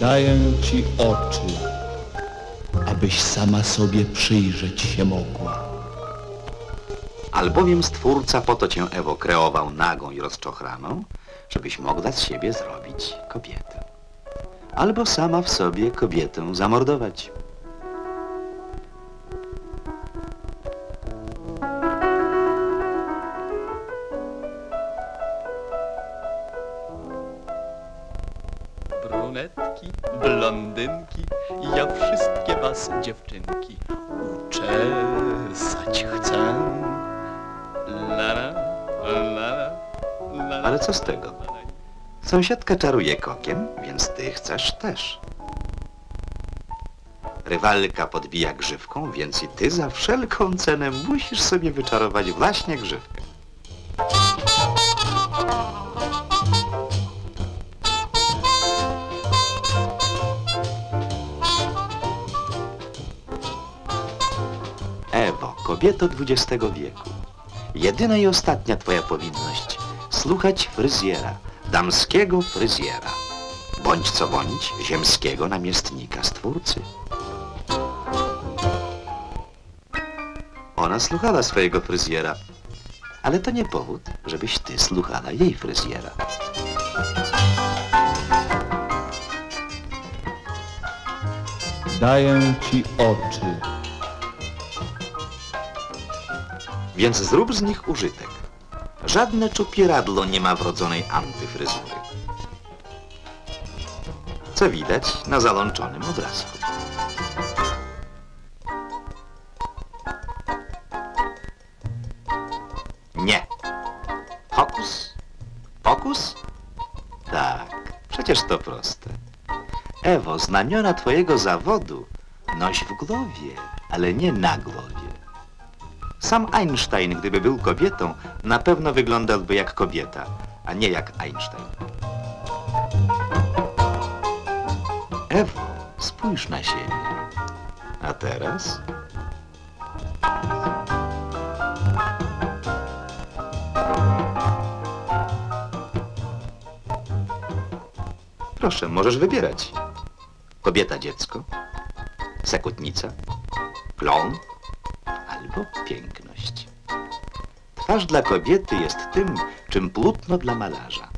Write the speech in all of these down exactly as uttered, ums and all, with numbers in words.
daję ci oczy, abyś sama sobie przyjrzeć się mogła. Albowiem Stwórca po to cię, Ewo, kreował nagą i rozczochraną, żebyś mogła z siebie zrobić kobietę. Albo sama w sobie kobietę zamordować. Brunetki, blondynki, ja wszystkie was, dziewczynki, uczesać chcę. Ale co z tego? Sąsiadka czaruje kokiem, więc ty chcesz też. Rywalka podbija grzywką, więc i ty za wszelką cenę musisz sobie wyczarować właśnie grzywkę. Ewo, kobieto dwudziestego wieku, jedyna i ostatnia twoja powinność słuchać fryzjera, damskiego fryzjera, bądź co bądź ziemskiego namiestnika Stwórcy. Ona słuchała swojego fryzjera, ale to nie powód, żebyś ty słuchała jej fryzjera. Daję ci oczy. Więc zrób z nich użytek. Żadne czupieradło nie ma wrodzonej antyfryzury. Co widać na zalączonym obrazku. Nie. Hokus? Pokus? Tak, przecież to proste. Ewo, znamiona twojego zawodu noś w głowie, ale nie na głowie. Sam Einstein, gdyby był kobietą, na pewno wyglądałby jak kobieta, a nie jak Einstein. Ewo, spójrz na siebie. A teraz? Proszę, możesz wybierać. Kobieta dziecko, sekutnica, klon, albo piękność. Twarz dla kobiety jest tym, czym płótno dla malarza.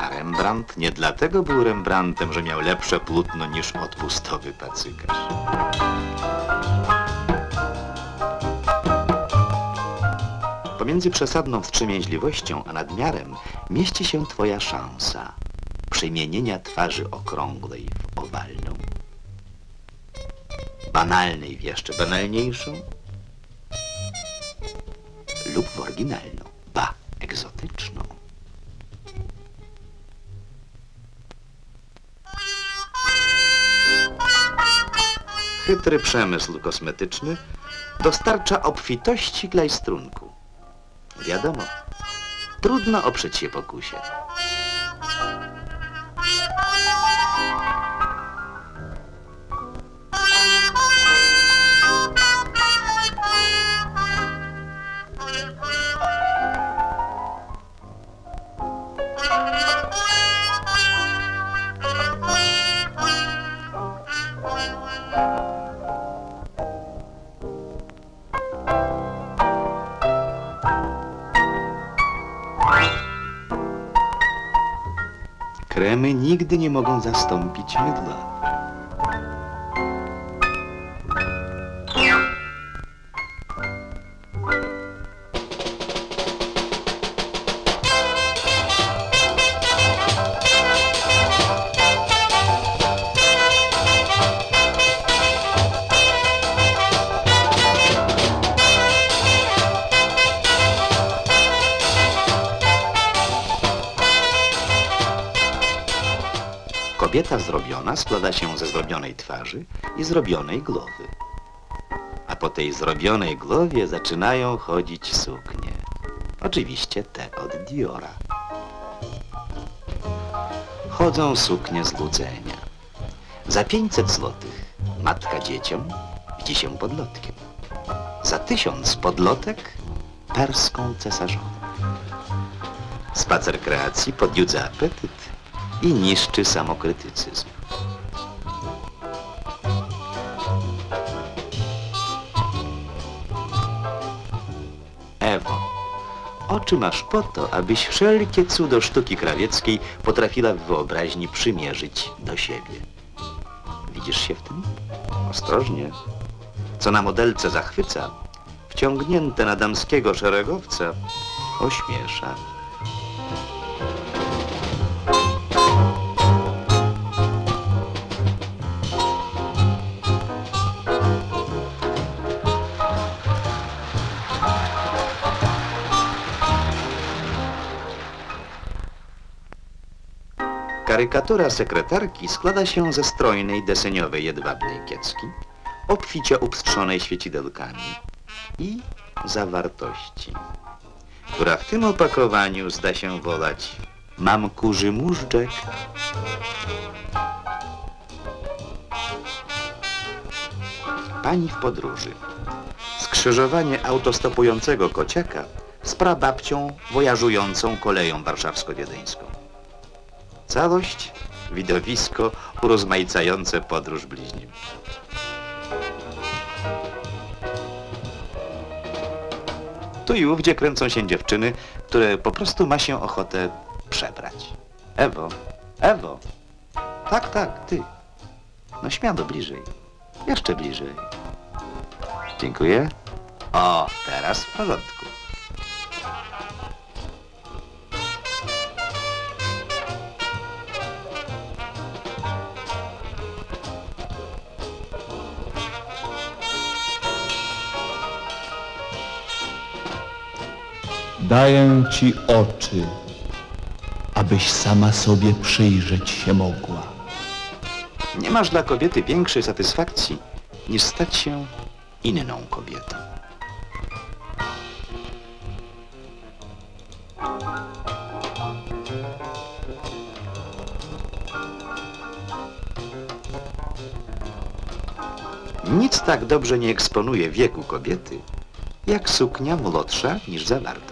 A Rembrandt nie dlatego był Rembrandtem, że miał lepsze płótno niż odpustowy pacykarz. Pomiędzy przesadną wstrzemięźliwością a nadmiarem mieści się twoja szansa przemienienia twarzy okrągłej w owalną. Banalnej w jeszcze banalniejszą, lub w oryginalną, ba, egzotyczną. Chytry przemysł kosmetyczny dostarcza obfitości glajstrunku. Wiadomo, trudno oprzeć się pokusie. Kremy nigdy nie mogą zastąpić mydła. Kobieta zrobiona składa się ze zrobionej twarzy i zrobionej głowy. A po tej zrobionej głowie zaczynają chodzić suknie. Oczywiście te od Diora. Chodzą suknie złudzenia. Za pięćset złotych matka dzieciom widzi się podlotkiem. Za tysiąc podlotek perską cesarzową. Spacer kreacji podjudza apetyt i niszczy samokrytycyzm. oczy masz po to, abyś wszelkie cudo sztuki krawieckiej potrafiła w wyobraźni przymierzyć do siebie. Widzisz się w tym? Ostrożnie. Co na modelce zachwyca, wciągnięte na damskiego szeregowca, ośmiesza. Karykatura sekretarki składa się ze strojnej, deseniowej, jedwabnej kiecki, obficie upstrzonej świecidełkami i zawartości, która w tym opakowaniu zda się wolać: mam kurzy móżdżek. Pani w podróży. Skrzyżowanie autostopującego kociaka z prababcią wojażującą koleją warszawsko-wiedeńską. Całość, widowisko urozmaicające podróż bliźnim. Tu i ówdzie kręcą się dziewczyny, które po prostu ma się ochotę przebrać. Ewo, Ewo, tak, tak, ty. No śmiało bliżej, jeszcze bliżej. Dziękuję. O, teraz w porządku. Daję ci oczy, abyś sama sobie przyjrzeć się mogła. Nie masz dla kobiety większej satysfakcji, niż stać się inną kobietą. Nic tak dobrze nie eksponuje wieku kobiety, jak suknia młodsza niż zawartość.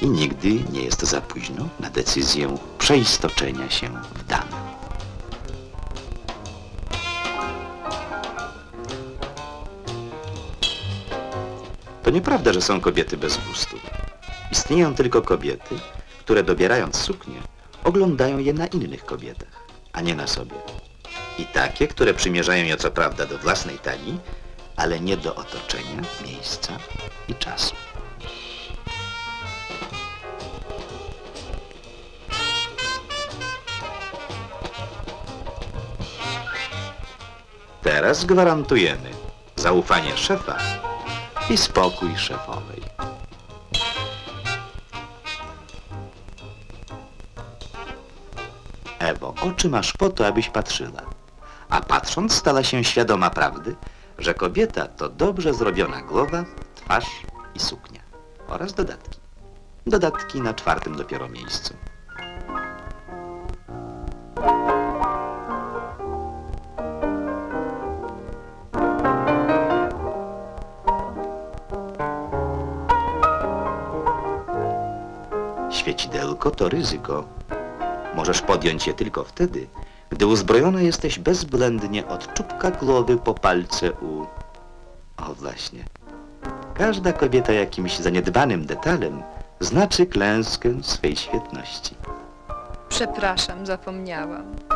I nigdy nie jest za późno na decyzję przeistoczenia się w damę. To nieprawda, że są kobiety bez gustu. Istnieją tylko kobiety, które dobierając suknie, oglądają je na innych kobietach, a nie na sobie. I takie, które przymierzają je co prawda do własnej talii, ale nie do otoczenia, miejsca i czasu. Teraz gwarantujemy zaufanie szefa i spokój szefowej. Ewo, oczy masz po to, abyś patrzyła, a patrząc stala się świadoma prawdy, że kobieta to dobrze zrobiona głowa, twarz i suknia oraz dodatki. Dodatki na czwartym dopiero miejscu. Świecidełko to ryzyko. Możesz podjąć je tylko wtedy, gdy uzbrojona jesteś bezwzględnie od czubka głowy po palce u... O właśnie. Każda kobieta jakimś zaniedbanym detalem znaczy klęskę swej świetności. Przepraszam, zapomniałam.